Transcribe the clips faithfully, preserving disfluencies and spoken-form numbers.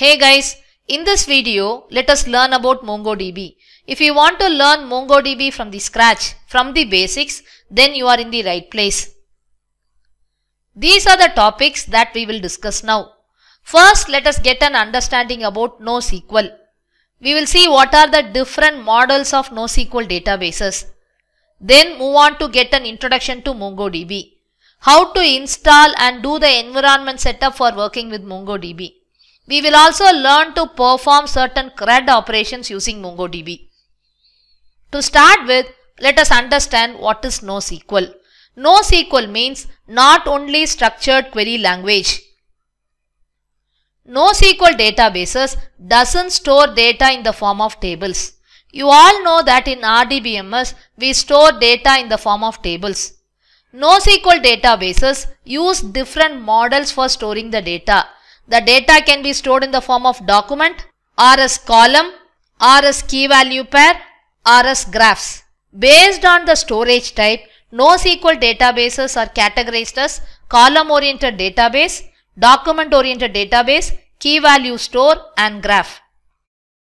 Hey guys, in this video, let us learn about MongoDB. If you want to learn MongoDB from the scratch, from the basics, then you are in the right place. These are the topics that we will discuss now. First, let us get an understanding about NoSQL. We will see what are the different models of NoSQL databases. Then move on to get an introduction to MongoDB. How to install and do the environment setup for working with MongoDB. We will also learn to perform certain CRUD operations using MongoDB. To start with, let us understand what is NoSQL. NoSQL means not only structured query language. NoSQL databases doesn't store data in the form of tables. You all know that in R D B M S, we store data in the form of tables. NoSQL databases use different models for storing the data. The data can be stored in the form of document, or as column, or as key value pair, or as graphs. Based on the storage type, NoSQL databases are categorized as column-oriented database, document-oriented database, key value store, and graph.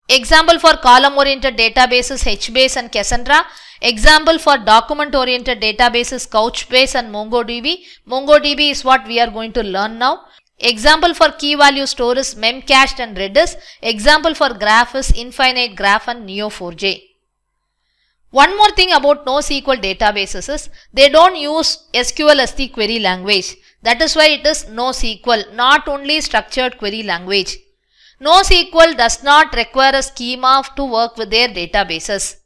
Example for column-oriented databases HBase and Cassandra. Example for document-oriented databases Couchbase and MongoDB. MongoDB is what we are going to learn now. Example for key value store is Memcached and Redis. Example for graph is Infinite Graph and neo four j. One more thing about NoSQL databases is they don't use S Q L as the query language. That is why it is NoSQL, not only structured query language. NoSQL does not require a schema to work with their databases.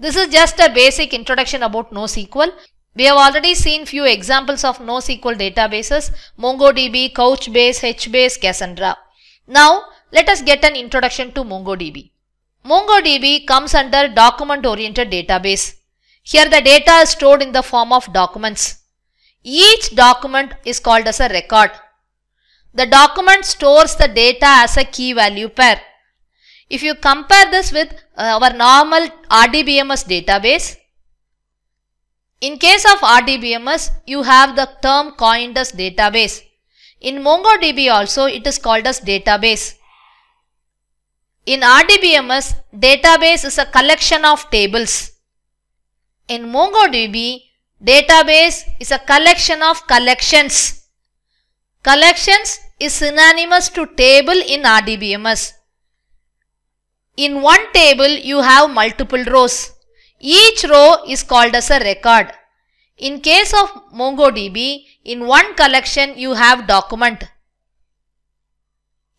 This is just a basic introduction about NoSQL. We have already seen few examples of NoSQL databases, MongoDB, Couchbase, HBase, Cassandra. Now, let us get an introduction to MongoDB. MongoDB comes under document-oriented database. Here the data is stored in the form of documents. Each document is called as a record. The document stores the data as a key value pair. If you compare this with uh, our normal R D B M S database, in case of R D B M S, you have the term coined as database. In MongoDB also, it is called as database. In R D B M S, database is a collection of tables. In MongoDB, database is a collection of collections. Collections is synonymous to table in R D B M S. In one table, you have multiple rows. Each row is called as a record. In case of MongoDB, in one collection you have document.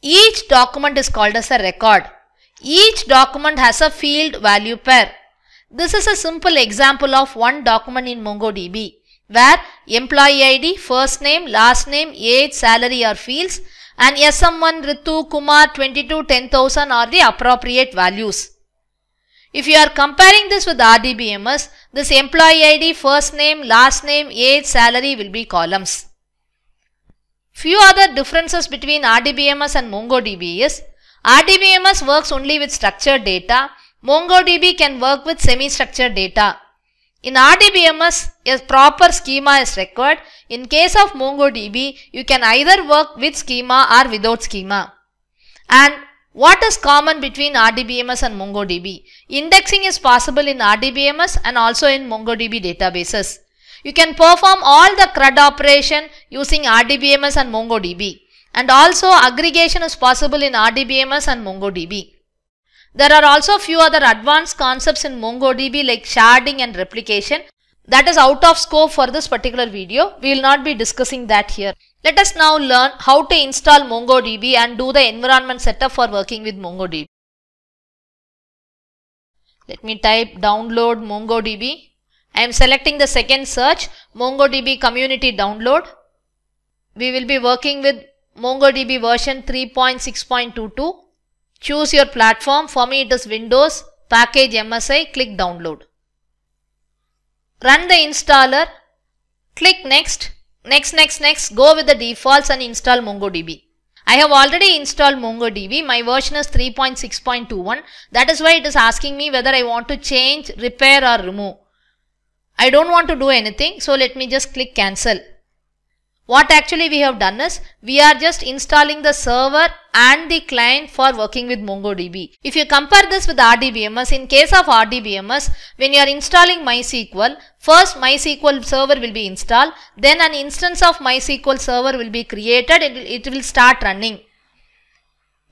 Each document is called as a record. Each document has a field value pair. This is a simple example of one document in MongoDB, where employee I D, first name, last name, age, salary are fields, and S M one, Ritu, Kumar, twenty-two, ten thousand are the appropriate values. If you are comparing this with R D B M S, this employee I D, first name, last name, age, salary will be columns. Few other differences between R D B M S and MongoDB is R D B M S works only with structured data. MongoDB can work with semi-structured data. In R D B M S, a proper schema is required. In case of MongoDB, you can either work with schema or without schema. And what is common between R D B M S and MongoDB? Indexing is possible in R D B M S and also in MongoDB databases. You can perform all the CRUD operation using R D B M S and MongoDB. And also aggregation is possible in R D B M S and MongoDB. There are also few other advanced concepts in MongoDB like sharding and replication. That is out of scope for this particular video. We will not be discussing that here. Let us now learn how to install MongoDB and do the environment setup for working with MongoDB. Let me type download MongoDB. I am selecting the second search, MongoDB community download. We will be working with MongoDB version three point six point two two. Choose your platform. For me it is Windows, package M S I, click download. Run the installer, click next. Next, next, next, go with the defaults and install MongoDB. I have already installed MongoDB. My version is three point six point two one. That is why it is asking me whether I want to change, repair or remove. I don't want to do anything. So let me just click cancel. What actually we have done is, we are just installing the server and the client for working with MongoDB. If you compare this with R D B M S, in case of R D B M S, when you are installing MySQL, first MySQL server will be installed, then an instance of MySQL server will be created and it will start running.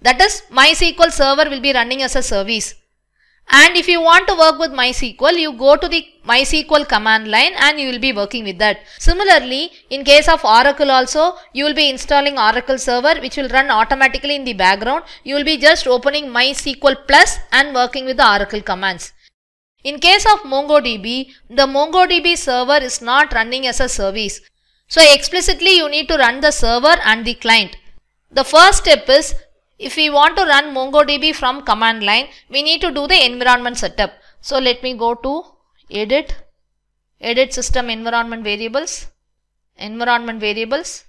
That is, MySQL server will be running as a service. And if you want to work with MySQL, you go to the MySQL command line and you will be working with that. Similarly, in case of Oracle also, you will be installing Oracle server which will run automatically in the background. You will be just opening MySQL plus and working with the Oracle commands. In case of MongoDB, the MongoDB server is not running as a service. So explicitly you need to run the server and the client. The first step is, if we want to run MongoDB from command line, we need to do the environment setup. So let me go to Edit, Edit System Environment Variables, Environment Variables,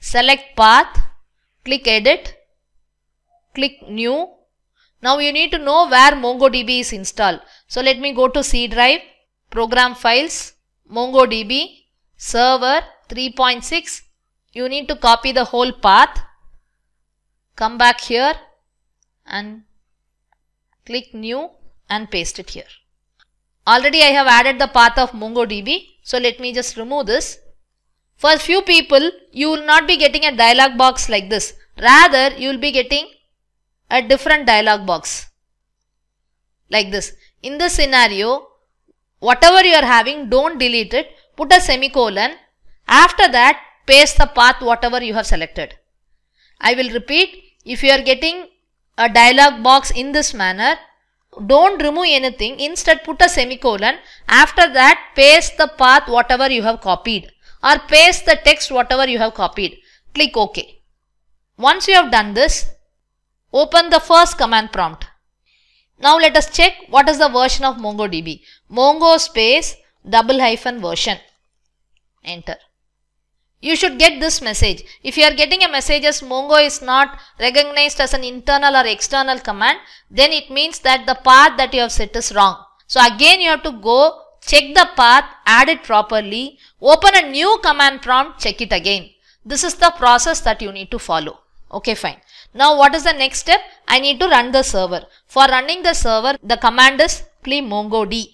select Path, click Edit, click New. Now you need to know where MongoDB is installed. So let me go to C drive, Program Files, MongoDB, Server three point six. You need to copy the whole path. Come back here and click new and paste it here. Already I have added the path of MongoDB. So let me just remove this. For a few people, you will not be getting a dialog box like this. Rather, you will be getting a different dialog box like this. In this scenario, whatever you are having, don't delete it. Put a semicolon. After that, paste the path whatever you have selected. I will repeat. If you are getting a dialog box in this manner, don't remove anything. Instead, put a semicolon. After that, paste the path whatever you have copied, or paste the text whatever you have copied. Click OK. Once you have done this, open the first command prompt. Now let us check what is the version of MongoDB. Mongo space double hyphen version. Enter. You should get this message. If you are getting a message as Mongo is not recognized as an internal or external command, then it means that the path that you have set is wrong. So again you have to go, check the path, add it properly, open a new command prompt, check it again. This is the process that you need to follow. Okay, fine. Now what is the next step? I need to run the server. For running the server, the command is play mongod.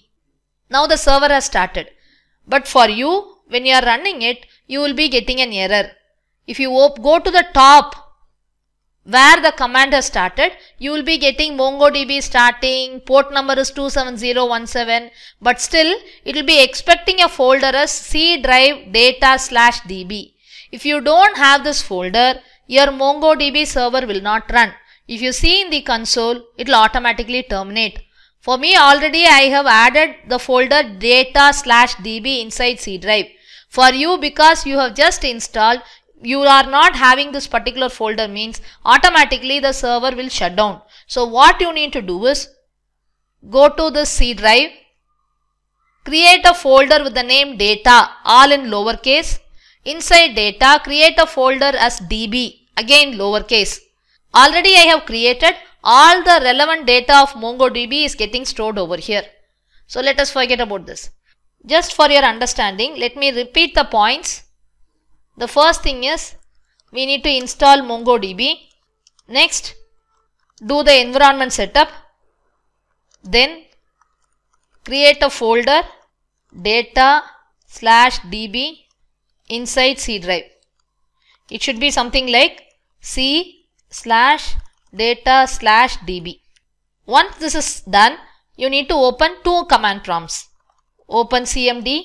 Now the server has started. But for you, when you are running it, you will be getting an error. If you go to the top where the command has started, you will be getting MongoDB starting, port number is two seven zero one seven, but still it will be expecting a folder as C drive data slash db. If you don't have this folder, your MongoDB server will not run. If you see in the console, it will automatically terminate. For me, already I have added the folder data slash db inside C drive. For you, because you have just installed, you are not having this particular folder means automatically the server will shut down. So what you need to do is, go to the C drive, create a folder with the name data, all in lowercase. Inside data, create a folder as db, again lowercase. Already I have created, all the relevant data of MongoDB is getting stored over here. So let us forget about this. Just for your understanding, let me repeat the points. The first thing is, we need to install MongoDB. Next, do the environment setup. Then, create a folder data slash db inside C drive. It should be something like C slash data slash db. Once this is done, you need to open two command prompts. Open cmd,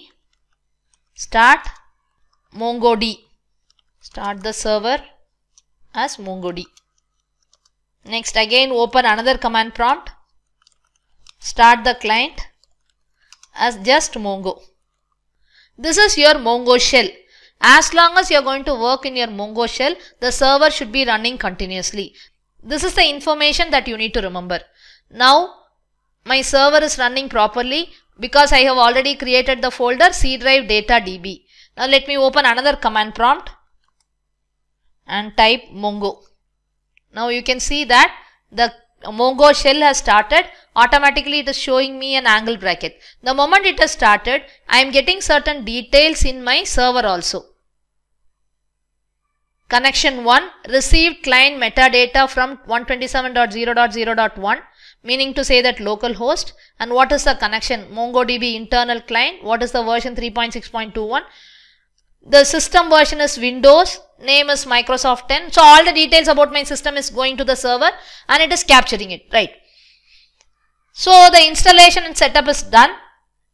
start mongod, start the server as mongod. Next, again open another command prompt, start the client as just mongo. This is your Mongo shell. As long as you are going to work in your Mongo shell, the server should be running continuously. This is the information that you need to remember. Now my server is running properly, because I have already created the folder C drive data db. Now let me open another command prompt and type mongo. Now you can see that the Mongo shell has started. Automatically it is showing me an angle bracket. The moment it has started, I am getting certain details in my server also. Connection one, received client metadata from one twenty-seven dot zero dot zero dot one, meaning to say that localhost. And what is the connection? MongoDB internal client. What is the version? three point six point two one. The system version is Windows. Name is Microsoft ten. So all the details about my system is going to the server and it is capturing it, right? So the installation and setup is done.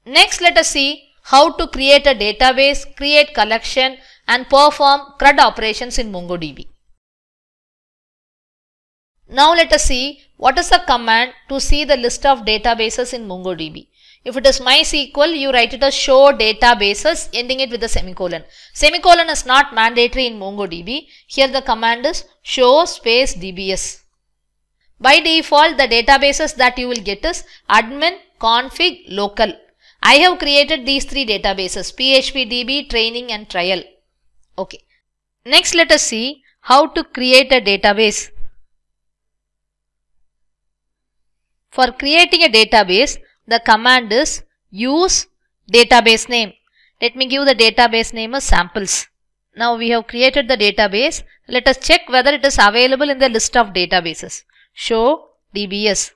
Next, let us see how to create a database, create collection, and perform CRUD operations in MongoDB. Now let us see what is the command to see the list of databases in MongoDB. If it is MySQL, you write it as show databases, ending it with a semicolon. Semicolon is not mandatory in MongoDB. Here the command is show space dbs. By default, the databases that you will get is admin, config, local. I have created these three databases, P H P D B, training and trial. Okay. Next, let us see how to create a database. For creating a database, the command is use database name. Let me give the database name as samples. Now we have created the database. Let us check whether it is available in the list of databases. Show D B S.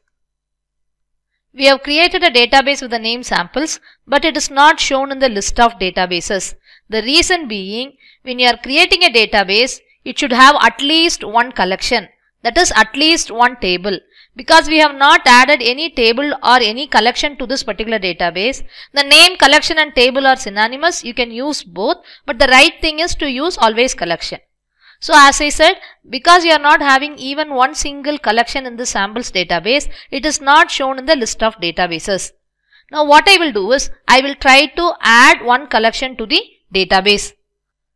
We have created a database with the name samples, but it is not shown in the list of databases. The reason being, when you are creating a database, it should have at least one collection, that is at least one table. Because we have not added any table or any collection to this particular database, the name collection and table are synonymous. You can use both, but the right thing is to use always collection. So as I said, because you are not having even one single collection in the samples database, it is not shown in the list of databases. Now what I will do is, I will try to add one collection to the database.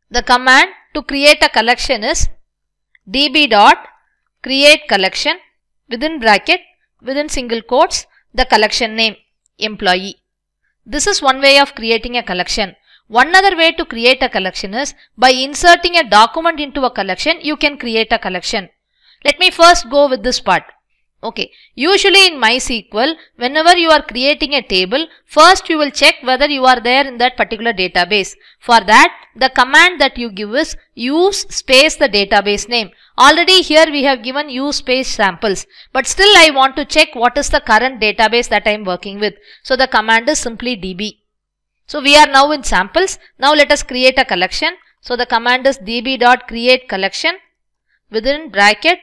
The command to create a collection is db.createCollection within bracket, within single quotes, the collection name, employee. This is one way of creating a collection. One other way to create a collection is by inserting a document into a collection, you can create a collection. Let me first go with this part. Okay, usually in MySQL, whenever you are creating a table, first you will check whether you are there in that particular database. For that, the command that you give is use space the database name. Already here we have given use space samples, but still I want to check what is the current database that I am working with. So the command is simply db. So we are now in samples. Now let us create a collection. So the command is db.createCollection within bracket,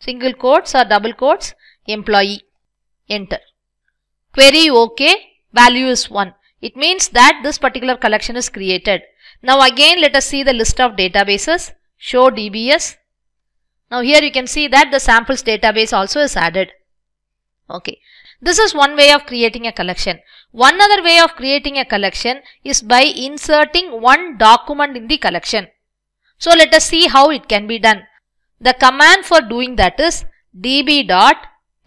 single quotes or double quotes, employee. Enter. Query OK, value is one. It means that this particular collection is created. Now again let us see the list of databases. Show D B S. Now here you can see that the samples database also is added. Okay. This is one way of creating a collection. One other way of creating a collection is by inserting one document in the collection. So let us see how it can be done. The command for doing that is db dot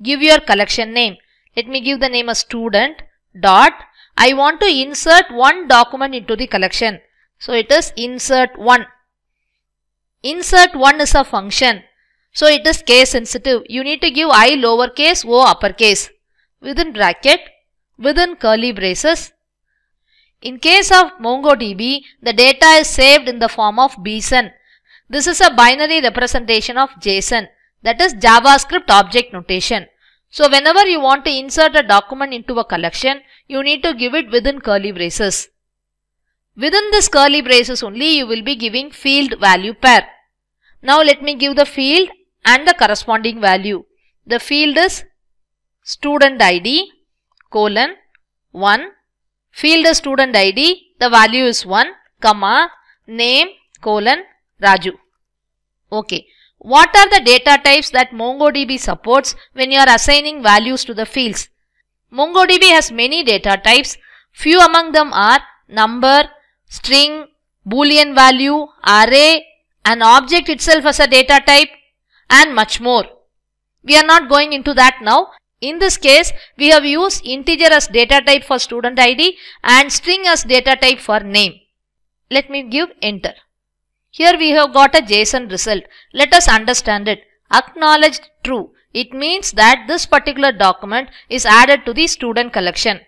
give your collection name. Let me give the name as student dot. I want to insert one document into the collection. So it is insert one. Insert one is a function. So it is case sensitive. You need to give I lowercase, O uppercase. Within bracket, within curly braces. In case of MongoDB, the data is saved in the form of B S O N. This is a binary representation of JSON, that is JavaScript object notation. So whenever you want to insert a document into a collection, you need to give it within curly braces. Within this curly braces only, you will be giving field value pair. Now let me give the field and the corresponding value. The field is student I D colon one, field is student I D, the value is one, comma, name colon Raju. Okay. What are the data types that MongoDB supports when you are assigning values to the fields? MongoDB has many data types. Few among them are number, string, boolean value, array, an object itself as a data type, and much more. We are not going into that now. In this case, we have used integer as data type for student I D and string as data type for name. Let me give enter. Here we have got a JSON result. Let us understand it. Acknowledged true. It means that this particular document is added to the student collection.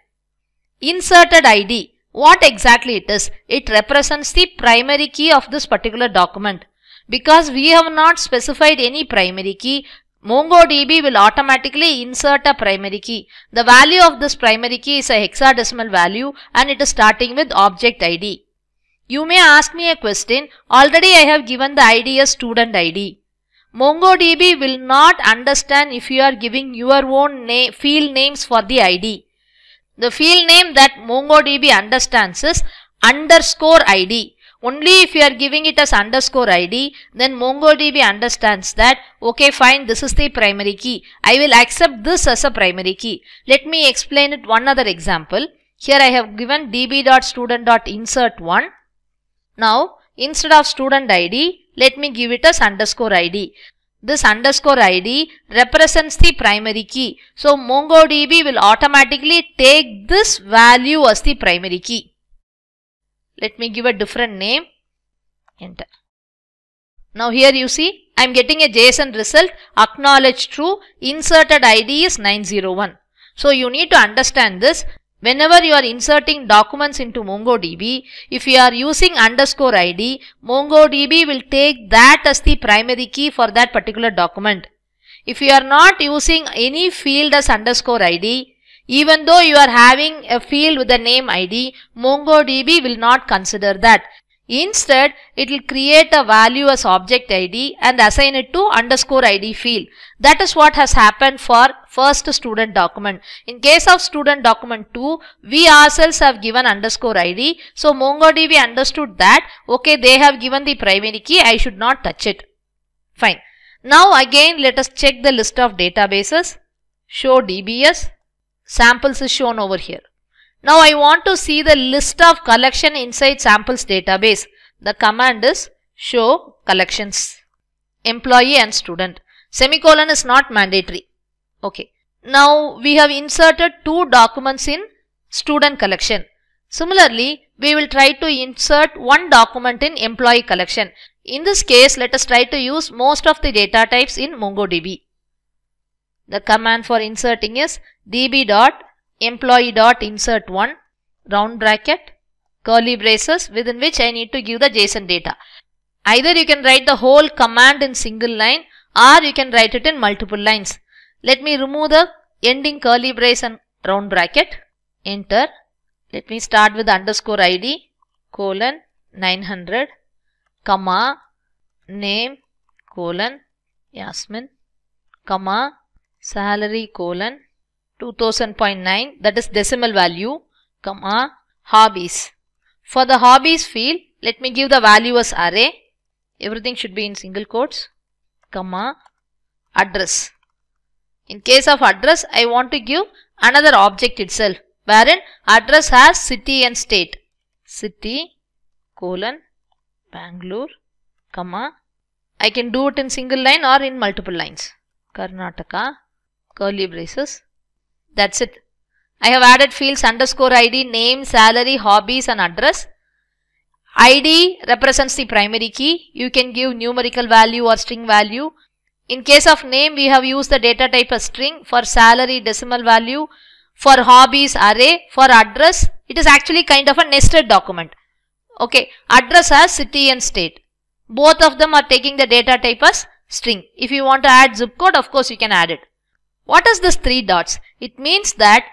Inserted I D. What exactly it is? It represents the primary key of this particular document. Because we have not specified any primary key, MongoDB will automatically insert a primary key. The value of this primary key is a hexadecimal value and it is starting with object I D. You may ask me a question, already I have given the I D as student I D. MongoDB will not understand if you are giving your own na- field names for the I D. The field name that MongoDB understands is underscore I D. Only if you are giving it as underscore I D, then MongoDB understands that, okay fine, this is the primary key. I will accept this as a primary key. Let me explain it one other example. Here I have given db.student.insert one. Now, instead of student I D, let me give it as underscore I D. This underscore I D represents the primary key. So, MongoDB will automatically take this value as the primary key. Let me give a different name. Enter. Now here you see, I am getting a JSON result, acknowledged true, inserted I D is nine zero one. So you need to understand this. Whenever you are inserting documents into MongoDB, if you are using underscore I D, MongoDB will take that as the primary key for that particular document. If you are not using any field as underscore I D, even though you are having a field with the name I D, MongoDB will not consider that. Instead, it will create a value as object I D and assign it to underscore I D field. That is what has happened for first student document. In case of student document two, we ourselves have given underscore I D. So, MongoDB understood that, okay, they have given the primary key, I should not touch it. Fine. Now, again, let us check the list of databases. Show D B S. Samples is shown over here. Now I want to see the list of collection inside samples database. The command is show collections, employee and student. Semicolon is not mandatory. Okay. Now we have inserted two documents in student collection. Similarly, we will try to insert one document in employee collection. In this case, let us try to use most of the data types in MongoDB. The command for inserting is db.employee.insert one round bracket curly braces within which I need to give the JSON data. Either you can write the whole command in single line or you can write it in multiple lines. Let me remove the ending curly brace and round bracket. Enter. Let me start with underscore I D colon nine hundred comma name colon Yasmin comma salary colon two thousand point nine, that is decimal value, comma hobbies. For the hobbies field, let me give the value as array. Everything should be in single quotes, comma address. In case of address, I want to give another object itself, wherein address has city and state. City colon Bangalore, comma. I can do it in single line or in multiple lines. Karnataka, curly braces. That's it. I have added fields underscore I D, name, salary, hobbies and address. I D represents the primary key. You can give numerical value or string value. In case of name, we have used the data type as string. For salary, decimal value. For hobbies, array. For address, it is actually kind of a nested document. Okay, address has city and state. Both of them are taking the data type as string. If you want to add zip code, of course you can add it. What is this three dots? It means that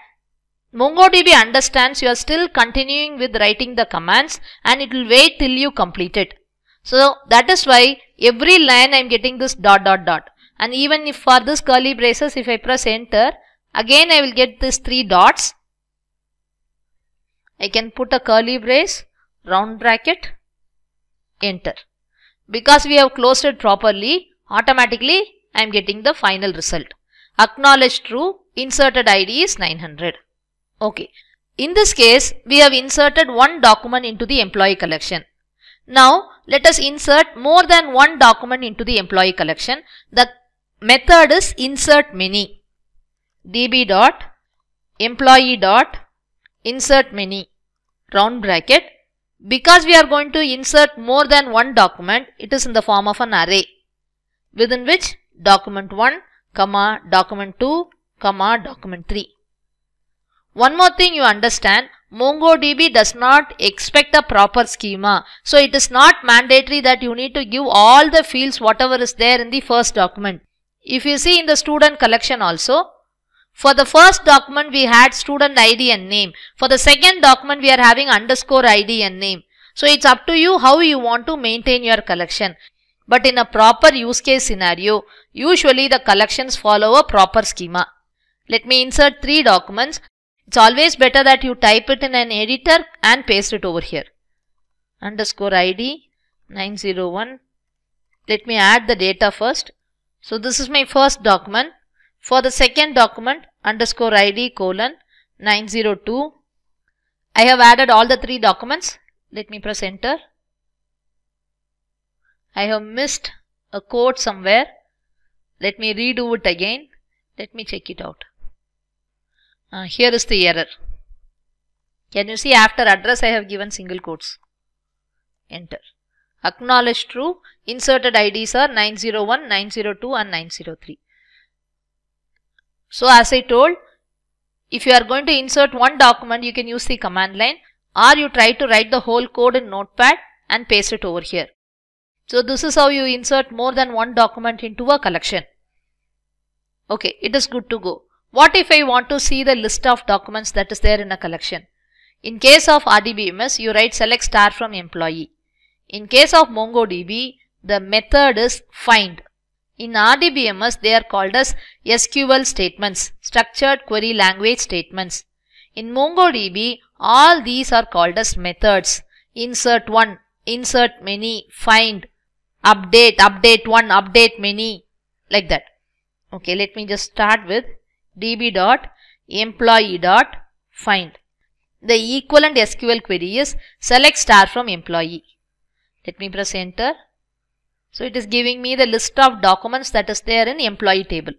MongoDB understands you are still continuing with writing the commands and it will wait till you complete it. So that is why every line I am getting this dot dot dot. And even if for this curly braces, if I press enter, again I will get these three dots. I can put a curly brace, round bracket, enter. Because we have closed it properly, automatically I am getting the final result. Acknowledged true, inserted I D is nine hundred. Okay. In this case, we have inserted one document into the employee collection. Now, let us insert more than one document into the employee collection. The method is insert many. db.employee.insert many round bracket. Because we are going to insert more than one document, it is in the form of an array within which document one, comma, document two, comma, document three. One more thing you understand, MongoDB does not expect a proper schema. So it is not mandatory that you need to give all the fields whatever is there in the first document. If you see in the student collection also, for the first document we had student I D and name. For the second document we are having underscore I D and name. So it's up to you how you want to maintain your collection. But in a proper use case scenario, usually the collections follow a proper schema. Let me insert three documents. It's always better that you type it in an editor and paste it over here. Underscore I D nine zero one. Let me add the data first. So this is my first document. For the second document, underscore I D colon nine zero two. I have added all the three documents. Let me press enter. I have missed a code somewhere. Let me redo it again. Let me check it out. Uh, here is the error. Can you see after address I have given single quotes. Enter. Acknowledged true. Inserted I Ds are nine zero one, nine zero two and nine zero three. So as I told, if you are going to insert one document, you can use the command line, or you try to write the whole code in Notepad and paste it over here. So this is how you insert more than one document into a collection. Okay, it is good to go. What if I want to see the list of documents that is there in a collection? In case of R D B M S, you write select star from employee. In case of MongoDB, the method is find. In R D B M S, they are called as S Q L statements, structured query language statements. In MongoDB, all these are called as methods. Insert one, insert many, find, update, update one, update many, like that. Okay, let me just start with db.employee.find. The equivalent S Q L query is select star from employee. Let me press enter. So it is giving me the list of documents that is there in employee table.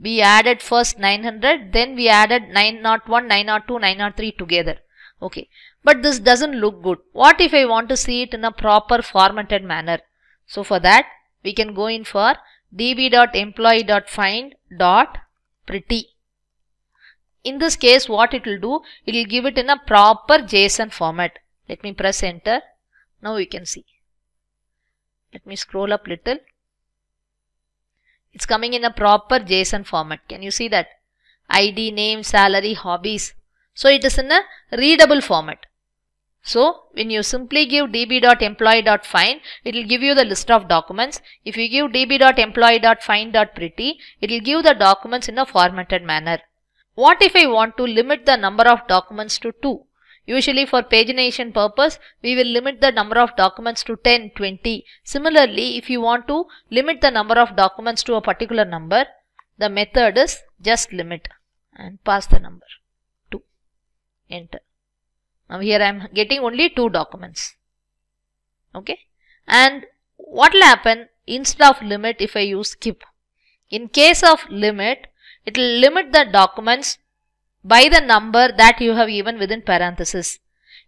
We added first nine hundred, then we added nine oh one, nine oh two, nine oh three together. Okay, but this doesn't look good. What if I want to see it in a proper formatted manner? So for that, we can go in for db.employee.find.pretty. In this case, what it will do, it will give it in a proper JSON format. Let me press enter. Now you can see. Let me scroll up little. It's coming in a proper JSON format. Can you see that? I D, name, salary, hobbies. So it is in a readable format. So when you simply give db.employee.find, it will give you the list of documents. If you give db.employee.find.pretty, it will give the documents in a formatted manner. What if I want to limit the number of documents to two? Usually for pagination purpose, we will limit the number of documents to ten, twenty. Similarly, if you want to limit the number of documents to a particular number, the method is just limit and pass the number two. Enter. Now here I am getting only two documents. Okay. And what will happen instead of limit if I use skip? In case of limit, it will limit the documents by the number that you have given within parenthesis.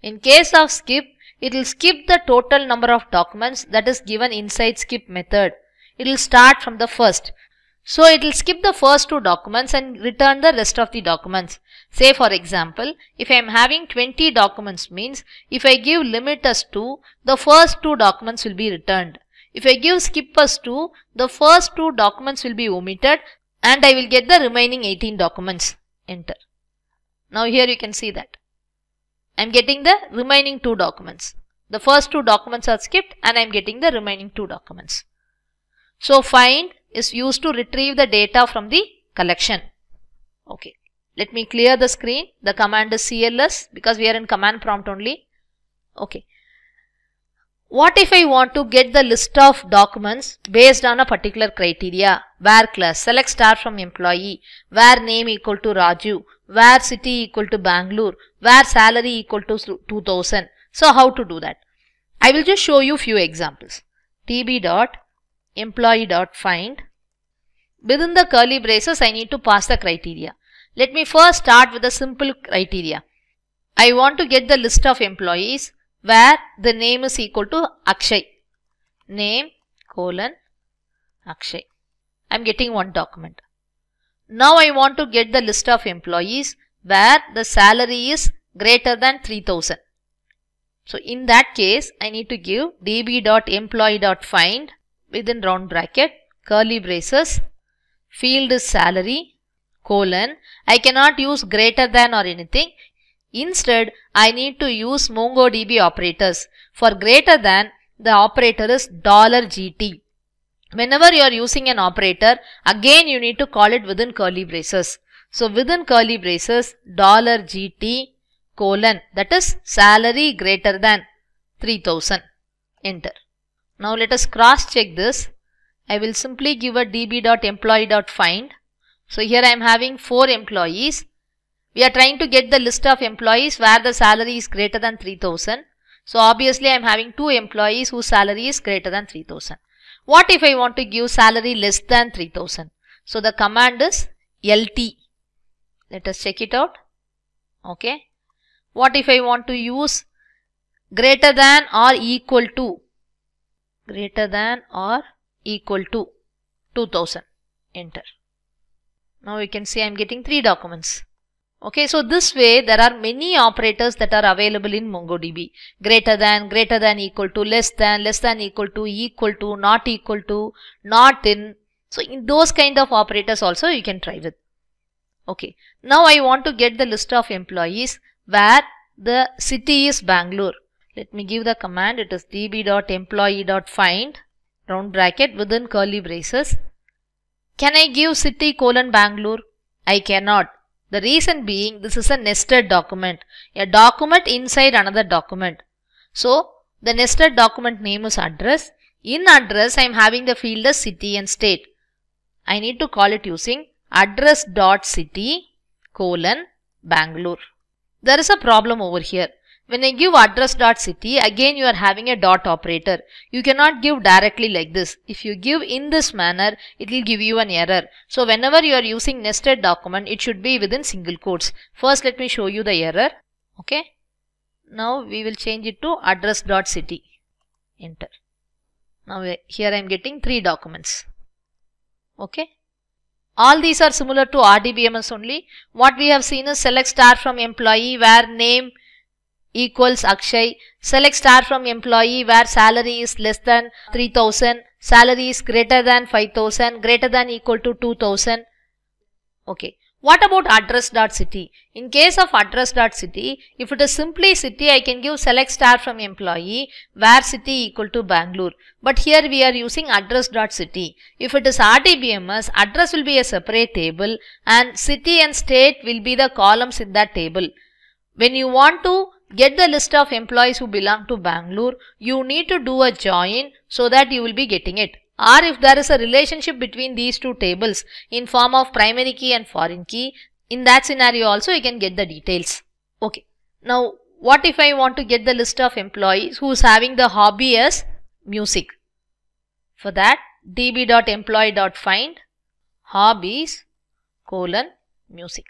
In case of skip, it will skip the total number of documents that is given inside skip method. It will start from the first. So it will skip the first two documents and return the rest of the documents. Say for example, if I am having twenty documents means, if I give limit as two, the first two documents will be returned. If I give skip as two, the first two documents will be omitted and I will get the remaining eighteen documents. Enter. Now here you can see that I am getting the remaining two documents. The first two documents are skipped and I am getting the remaining two documents. So find is used to retrieve the data from the collection. Okay, let me clear the screen. The command is C L S because we are in command prompt only. Okay. What if I want to get the list of documents based on a particular criteria? Where class, select star from employee, where name equal to Raju, where city equal to Bangalore, where salary equal to two thousand. So how to do that? I will just show you few examples. db.employee.find. Within the curly braces, I need to pass the criteria. Let me first start with a simple criteria. I want to get the list of employees where the name is equal to Akshay. Name colon Akshay. I am getting one document. Now I want to get the list of employees where the salary is greater than three thousand. So in that case, I need to give db.employee.find within round bracket, curly braces, field is salary, colon. I cannot use greater than or anything. Instead, I need to use MongoDB operators. For greater than, the operator is dollar G T. Whenever you are using an operator, again you need to call it within curly braces. So within curly braces, dollar G T colon, that is salary greater than three thousand. Enter. Now let us cross check this. I will simply give a db.employee.find. So here I am having four employees. We are trying to get the list of employees where the salary is greater than three thousand. So obviously I am having two employees whose salary is greater than three thousand. What if I want to give salary less than three thousand? So the command is L T. Let us check it out. Okay. What if I want to use greater than or equal to? Greater than or equal to two thousand. Enter. Now you can see I am getting three documents. Okay, so this way there are many operators that are available in MongoDB. Greater than, greater than equal to, less than, less than equal to, equal to, not equal to, not in. So in those kind of operators also you can try with. Okay, now I want to get the list of employees where the city is Bangalore. Let me give the command. It is db.employee.find, round bracket, within curly braces. Can I give city colon Bangalore? I cannot. The reason being, this is a nested document, a document inside another document. So the nested document name is address. In address, I am having the field as city and state. I need to call it using address.city colon Bangalore. There is a problem over here. When I give address.city, again you are having a dot operator. You cannot give directly like this. If you give in this manner, it will give you an error. So whenever you are using nested document, it should be within single quotes. First, let me show you the error. Okay. Now we will change it to address.city. Enter. Now here I am getting three documents. Okay. All these are similar to R D B M S only. What we have seen is select star from employee where name equals Akshay, select star from employee where salary is less than three thousand, salary is greater than five thousand, greater than equal to two thousand. Okay. What about address.city? In case of address.city, if it is simply city, I can give select star from employee where city equal to Bangalore. But here we are using address.city. If it is R D B M S, address will be a separate table and city and state will be the columns in that table. When you want to get the list of employees who belong to Bangalore, you need to do a join so that you will be getting it. Or if there is a relationship between these two tables in form of primary key and foreign key, in that scenario also you can get the details. Okay. Now, what if I want to get the list of employees who is having the hobby as music? For that, db.employee.find hobbies colon music.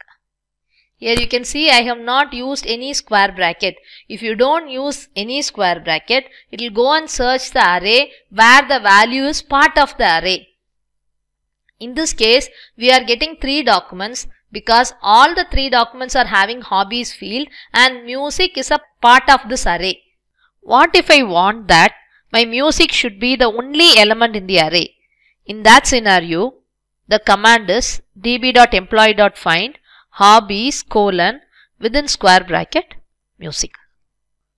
Here you can see I have not used any square bracket. If you don't use any square bracket, it will go and search the array where the value is part of the array. In this case, we are getting three documents because all the three documents are having hobbies field and music is a part of this array. What if I want that my music should be the only element in the array? In that scenario, the command is db.employee.find hobbies colon within square bracket music.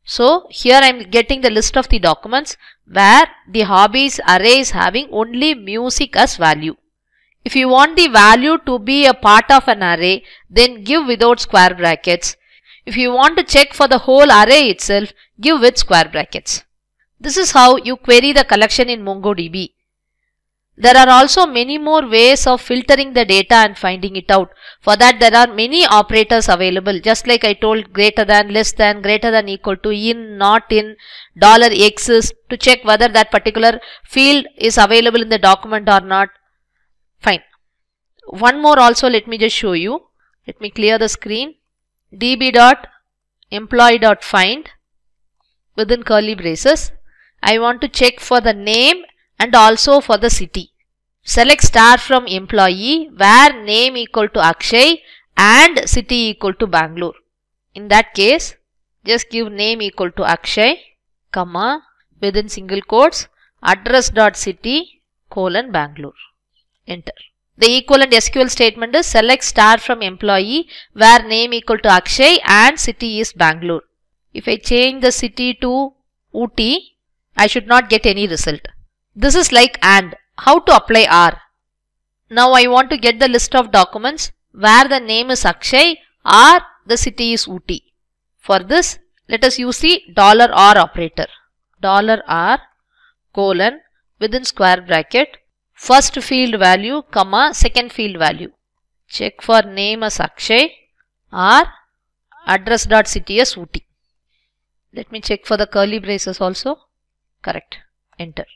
So here I am getting the list of the documents where the hobbies array is having only music as value. If you want the value to be a part of an array, then give without square brackets. If you want to check for the whole array itself, give with square brackets. This is how you query the collection in MongoDB. There are also many more ways of filtering the data and finding it out. For that, there are many operators available. Just like I told, greater than, less than, greater than equal to, in, not in, dollar X is to check whether that particular field is available in the document or not. Fine. One more also, let me just show you. Let me clear the screen. db.employee.find within curly braces. I want to check for the name and also for the city. Select star from employee where name equal to Akshay and city equal to Bangalore. In that case, just give name equal to Akshay, comma, within single quotes, address dot city, colon Bangalore. Enter. The equivalent S Q L statement is select star from employee where name equal to Akshay and city is Bangalore. If I change the city to Ooty, I should not get any result. This is like AND. How to apply R? Now I want to get the list of documents where the name is Akshay or the city is Ooty. For this, let us use the dollar $R operator. Dollar $R colon within square bracket first field value comma second field value. Check for name as Akshay or address dot city as Ooty. Let me check for the curly braces also. Correct. Enter.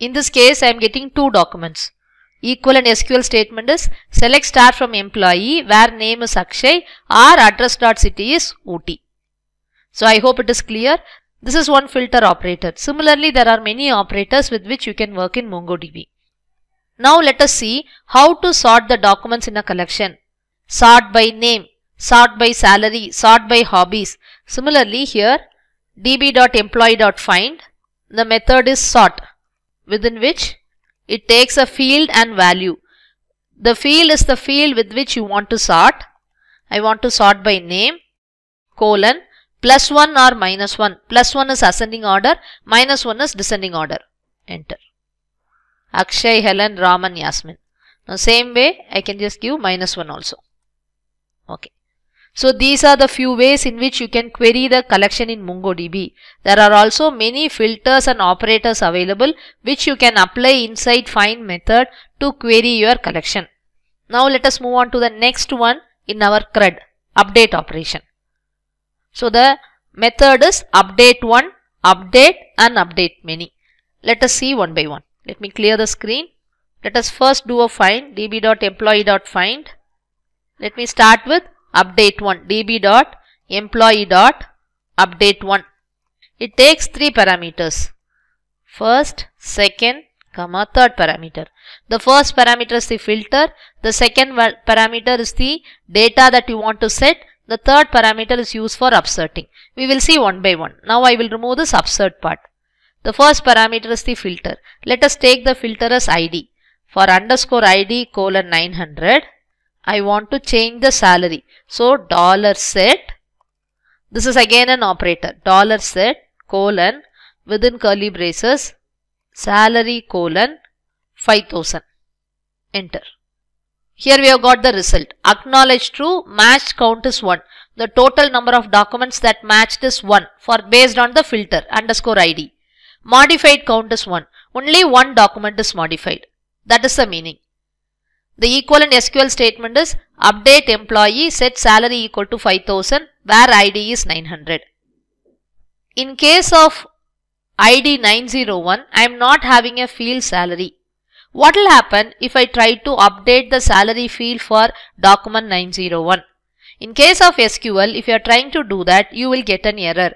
In this case, I am getting two documents. Equivalent S Q L statement is select star from employee where name is Akshay or address dot city is Ooty. So I hope it is clear. This is one filter operator. Similarly, there are many operators with which you can work in MongoDB. Now let us see how to sort the documents in a collection. Sort by name, sort by salary, sort by hobbies. Similarly here, db.employee.find, the method is sort, within which it takes a field and value. The field is the field with which you want to sort. I want to sort by name, colon, plus one or minus one. Plus one is ascending order, minus one is descending order. Enter. Akshay, Helen, Raman, Yasmin. Now same way, I can just give minus one also. Okay. So these are the few ways in which you can query the collection in MongoDB. There are also many filters and operators available which you can apply inside find method to query your collection. Now let us move on to the next one in our CRUD, update operation. So the method is update one, update and update many. Let us see one by one. Let me clear the screen. Let us first do a find, db.employee.find. Let me start with update one, db.employee.update one. It takes three parameters. First, second, comma, third parameter. The first parameter is the filter. The second parameter is the data that you want to set. The third parameter is used for upserting. We will see one by one. Now I will remove this upsert part. The first parameter is the filter. Let us take the filter as I D. For underscore I D colon nine hundred. I want to change the salary. So, dollar set. This is again an operator. Dollar set colon within curly braces salary colon five thousand. Enter. Here we have got the result. Acknowledge true, matched count is one. The total number of documents that matched is one for based on the filter underscore I D. Modified count is one. Only one document is modified. That is the meaning. The equivalent S Q L statement is update employee set salary equal to five thousand where I D is nine hundred. In case of I D nine oh one, I am not having a field salary. What will happen if I try to update the salary field for document nine oh one? In case of S Q L, if you are trying to do that, you will get an error.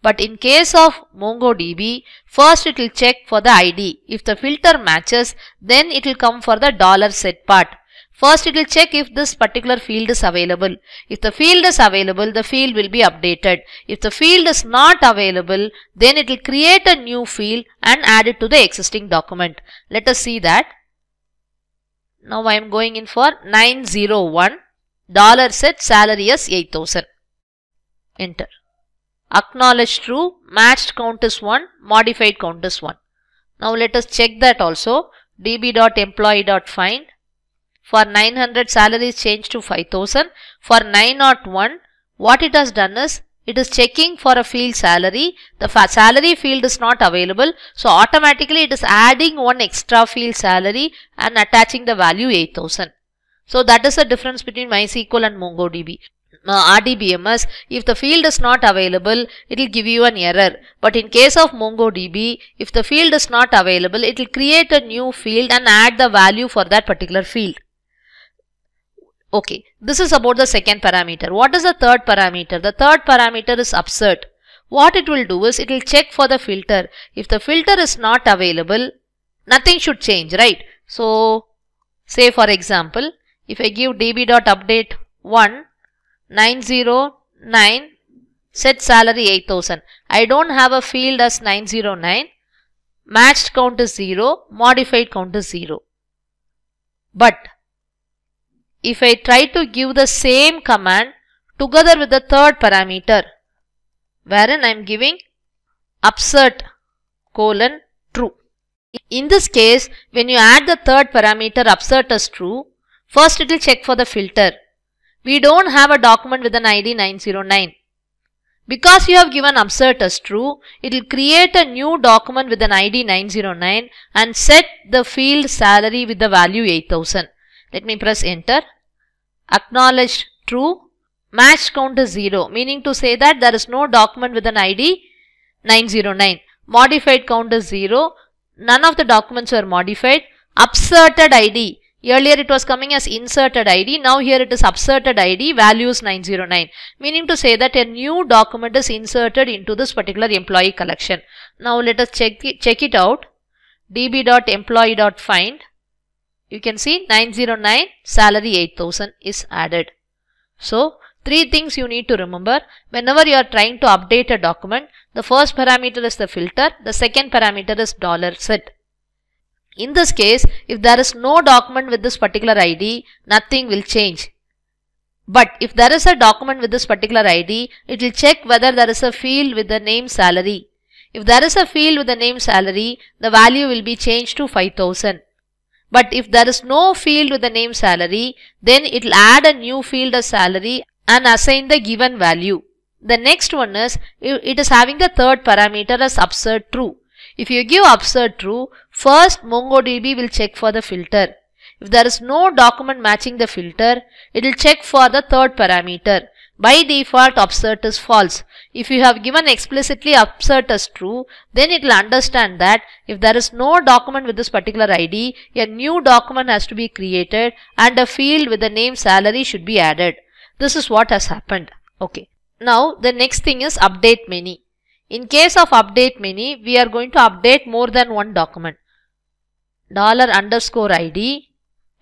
But in case of MongoDB, first it will check for the I D. If the filter matches, then it will come for the dollar set part. First it will check if this particular field is available. If the field is available, the field will be updated. If the field is not available, then it will create a new field and add it to the existing document. Let us see that. Now I am going in for nine oh one. Dollar set salary as eight thousand. Enter. Acknowledge true, matched count is one, modified count is one. Now let us check that also. db.employee.find. For nine hundred, salary is changed to five thousand. For nine oh one, what it has done is, it is checking for a field salary. The salary field is not available. So automatically it is adding one extra field salary and attaching the value eight thousand. So that is the difference between MySQL and MongoDB. Uh, R D B M S, if the field is not available, it will give you an error. But in case of MongoDB, if the field is not available, it will create a new field and add the value for that particular field. Okay, this is about the second parameter. What is the third parameter? The third parameter is upsert. What it will do is, it will check for the filter. If the filter is not available, nothing should change, right? So, say for example, if I give db.update one, nine zero nine, set salary eight thousand. I don't have a field as nine zero nine. Matched count is zero, modified count is zero. But if I try to give the same command together with the third parameter, wherein I am giving upsert colon true. In this case, when you add the third parameter upsert as true, first it will check for the filter. We don't have a document with an I D nine zero nine. Because you have given upsert as true, it will create a new document with an I D nine zero nine and set the field salary with the value eight thousand. Let me press enter. Acknowledged true. Match count is zero, meaning to say that there is no document with an I D nine zero nine. Modified count is zero. None of the documents were modified. Upserted I D. Earlier it was coming as inserted I D. Now here it is upserted I D, values nine zero nine. Meaning to say that a new document is inserted into this particular employee collection. Now let us check it, check it out. db.employee.find. You can see nine zero nine salary eight thousand is added. So three things you need to remember. Whenever you are trying to update a document, the first parameter is the filter. The second parameter is $set. In this case, if there is no document with this particular I D, nothing will change. But if there is a document with this particular I D, it will check whether there is a field with the name salary. If there is a field with the name salary, the value will be changed to five thousand. But if there is no field with the name salary, then it will add a new field as salary and assign the given value. The next one is, it is having the third parameter as upsert true. If you give upsert true, first MongoDB will check for the filter. If there is no document matching the filter, it will check for the third parameter. By default, upsert is false. If you have given explicitly upsert as true, then it will understand that if there is no document with this particular I D, a new document has to be created and a field with the name salary should be added. This is what has happened. Okay. Now, the next thing is update many. In case of update many, we are going to update more than one document. Dollar underscore I D.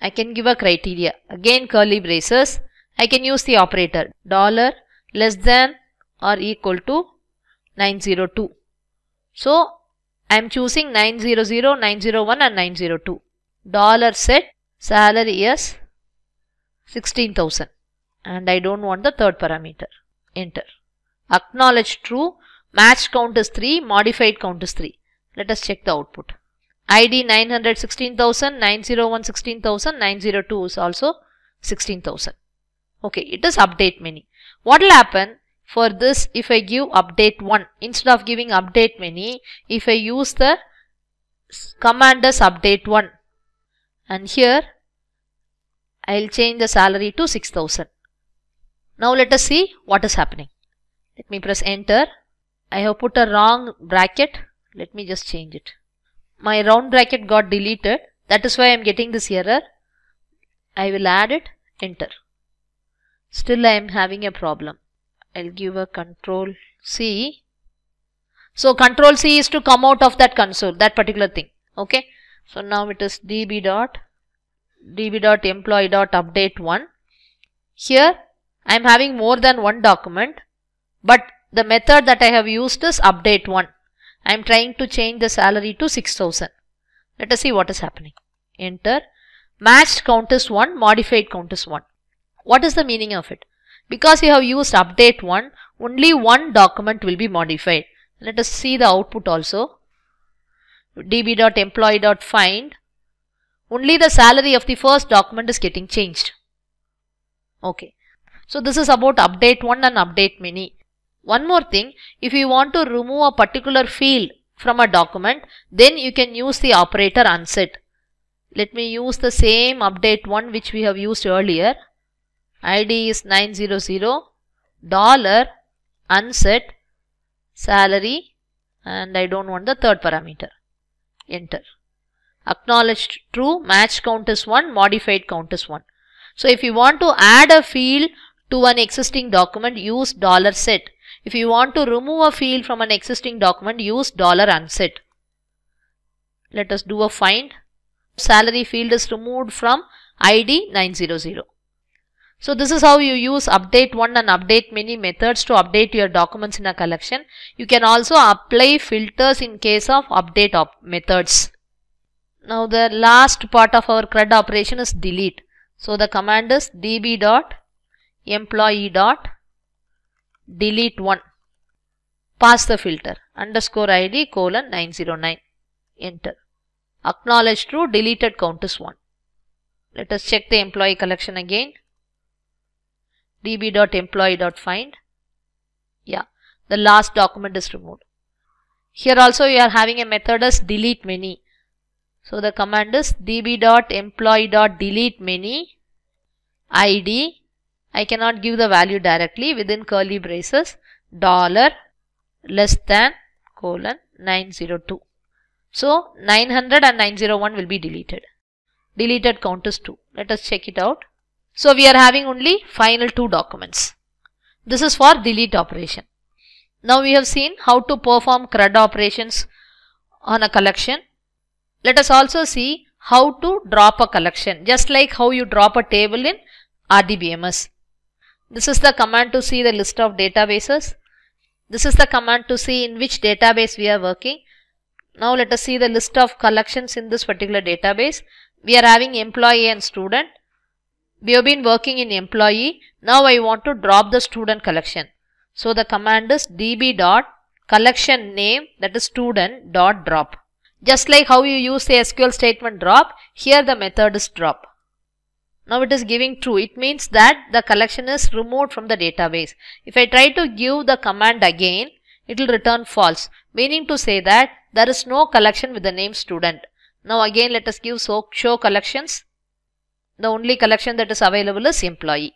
I can give a criteria. Again, curly braces. I can use the operator. Dollar less than or equal to nine zero two. So, I am choosing nine hundred, nine oh one and nine oh two. Dollar set. Salary is sixteen thousand. And I don't want the third parameter. Enter. Acknowledge true. Match count is three, modified count is three. Let us check the output. I D nine hundred sixteen thousand, nine oh one sixteen thousand, nine oh two is also sixteen thousand. Okay, it is update many. What will happen for this if I give update one? Instead of giving update many, if I use the command as update one. And here, I will change the salary to six thousand. Now let us see what is happening. Let me press enter. I have put a wrong bracket. Let me just change it. My round bracket got deleted. That is why I am getting this error. I will add it. Enter. Still I am having a problem. I will give a control C. So control C is to come out of that console. That particular thing. Okay. So now it is db dot db dot employee dot update one. Here I am having more than one document. But the method that I have used is update one. I am trying to change the salary to six thousand. Let us see what is happening. Enter. Matched count is one, modified count is one. What is the meaning of it? Because you have used update one, only one document will be modified. Let us see the output also. db.employee.find. Only the salary of the first document is getting changed. Okay. So this is about update one and update many. One more thing, if you want to remove a particular field from a document, then you can use the operator unset. Let me use the same update one which we have used earlier. I D is nine hundred, dollar, unset, salary, and I don't want the third parameter. Enter. Acknowledged true, match count is one, modified count is one. So if you want to add a field to an existing document, use dollar set. If you want to remove a field from an existing document, use $unset. Let us do a find. Salary field is removed from I D nine hundred. So this is how you use update one and update many methods to update your documents in a collection. You can also apply filters in case of update op methods. Now the last part of our CRUD operation is delete. So the command is db.employee.delete one. Pass the filter, underscore id colon nine zero nine. Enter. Acknowledge true, deleted count is one. Let us check the employee collection again. db.employee.find. Yeah, the last document is removed. Here also you are having a method as delete many. So the command is db.employee.delete many id. I cannot give the value directly, within curly braces dollar less than colon nine zero two. So nine hundred and nine zero one will be deleted. Deleted count is two. Let us check it out. So we are having only final two documents. This is for delete operation. Now we have seen how to perform CRUD operations on a collection. Let us also see how to drop a collection, just like how you drop a table in R D B M S. This is the command to see the list of databases. This is the command to see in which database we are working. Now let us see the list of collections in this particular database. We are having employee and student. We have been working in employee. Now I want to drop the student collection. So the command is db.collection name, that is student.drop. Just like how you use the S Q L statement drop, here the method is drop. Now it is giving true. It means that the collection is removed from the database. If I try to give the command again, it will return false, meaning to say that there is no collection with the name student. Now again let us give show collections. The only collection that is available is employee.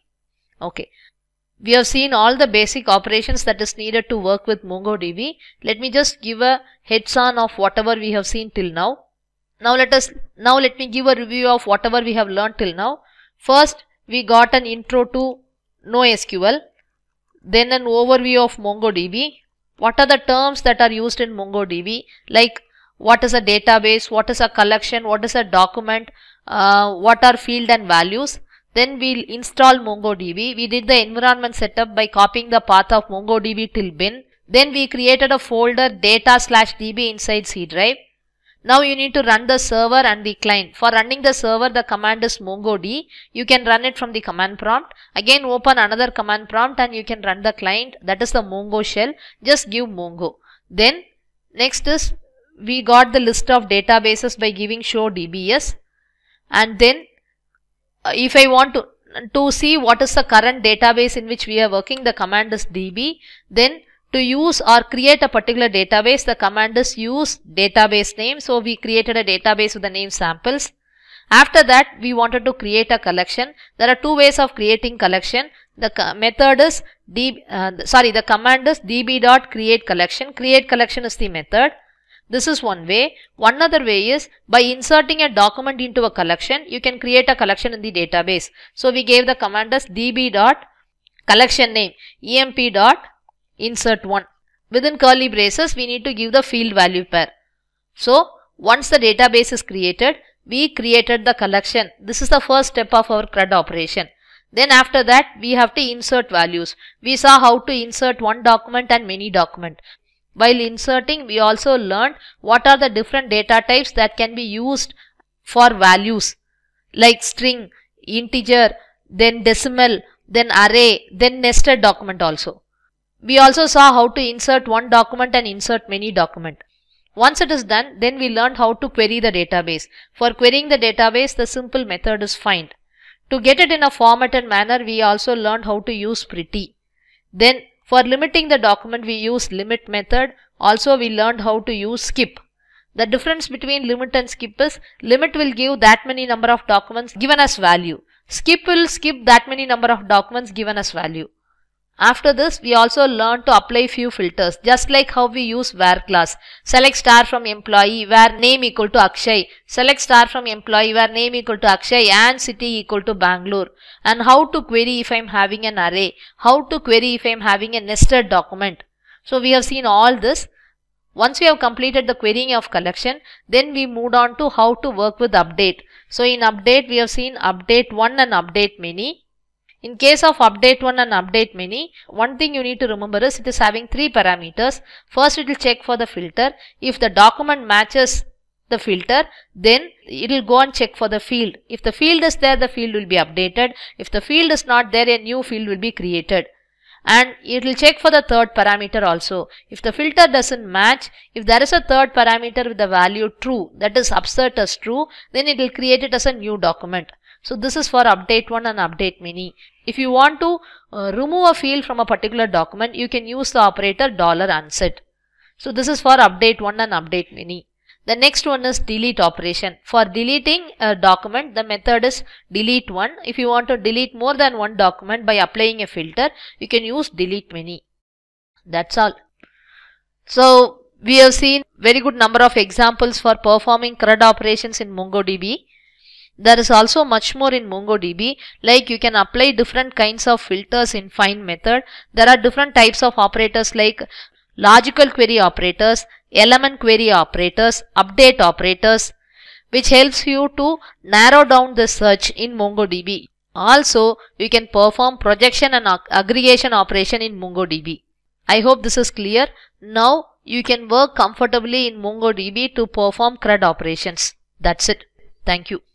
Okay. We have seen all the basic operations that is needed to work with MongoDB. Let me just give a heads on of whatever we have seen till now. Now let us, now let me give a review of whatever we have learned till now. First, we got an intro to NoSQL, then an overview of MongoDB. What are the terms that are used in MongoDB? Like what is a database, what is a collection, what is a document, uh, what are field and values. Then we'll install MongoDB. We did the environment setup by copying the path of MongoDB till bin. Then we created a folder data slash db inside C drive. Now you need to run the server and the client. For running the server, the command is mongod. You can run it from the command prompt. Again open another command prompt and you can run the client, that is the mongo shell. Just give mongo. Then next is we got the list of databases by giving show dbs. And then if I want to, to see what is the current database in which we are working, the command is db. Then to use or create a particular database, the command is use database name. So we created a database with the name samples. After that, we wanted to create a collection. There are two ways of creating collection. The method is, db, uh, sorry, the command is db.createCollection. Create collection is the method. This is one way. One other way is by inserting a document into a collection, you can create a collection in the database. So we gave the command as db.collection name, emp.insert one. Within curly braces, we need to give the field value pair. So once the database is created, we created the collection. This is the first step of our CRUD operation. Then after that, we have to insert values. We saw how to insert one document and many document. While inserting, we also learned what are the different data types that can be used for values, like string, integer, then decimal, then array, then nested document also. We also saw how to insert one document and insert many document. Once it is done, then we learned how to query the database. For querying the database, the simple method is find. To get it in a formatted manner, we also learned how to use pretty. Then for limiting the document, we use limit method. Also, we learned how to use skip. The difference between limit and skip is limit will give that many number of documents given as value. Skip will skip that many number of documents given as value. After this, we also learned to apply few filters, just like how we use where class. Select star from employee where name equal to Akshay. Select star from employee where name equal to Akshay and city equal to Bangalore. And how to query if I am having an array. How to query if I am having a nested document. So we have seen all this. Once we have completed the querying of collection, then we moved on to how to work with update. So in update, we have seen update one and update many. In case of update one and update many, one thing you need to remember is it is having three parameters. First, it will check for the filter. If the document matches the filter, then it will go and check for the field. If the field is there, the field will be updated. If the field is not there, a new field will be created. And it will check for the third parameter also. If the filter doesn't match, if there is a third parameter with the value true, that is upsert as true, then it will create it as a new document. So this is for update one and update many. If you want to uh, remove a field from a particular document, you can use the operator dollar unset. So this is for update one and update many. The next one is delete operation. For deleting a document, the method is delete one. If you want to delete more than one document by applying a filter, you can use delete many. That's all. So we have seen very good number of examples for performing CRUD operations in MongoDB. There is also much more in MongoDB, like you can apply different kinds of filters in find method. There are different types of operators like logical query operators, element query operators, update operators, which helps you to narrow down the search in MongoDB. Also, you can perform projection and aggregation operation in MongoDB. I hope this is clear. Now, you can work comfortably in MongoDB to perform CRUD operations. That's it. Thank you.